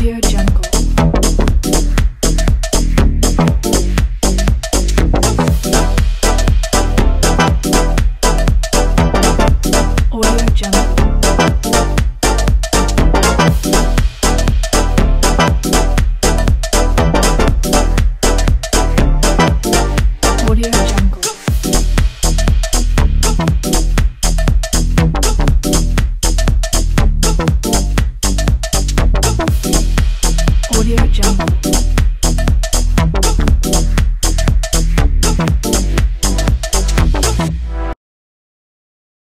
Audio.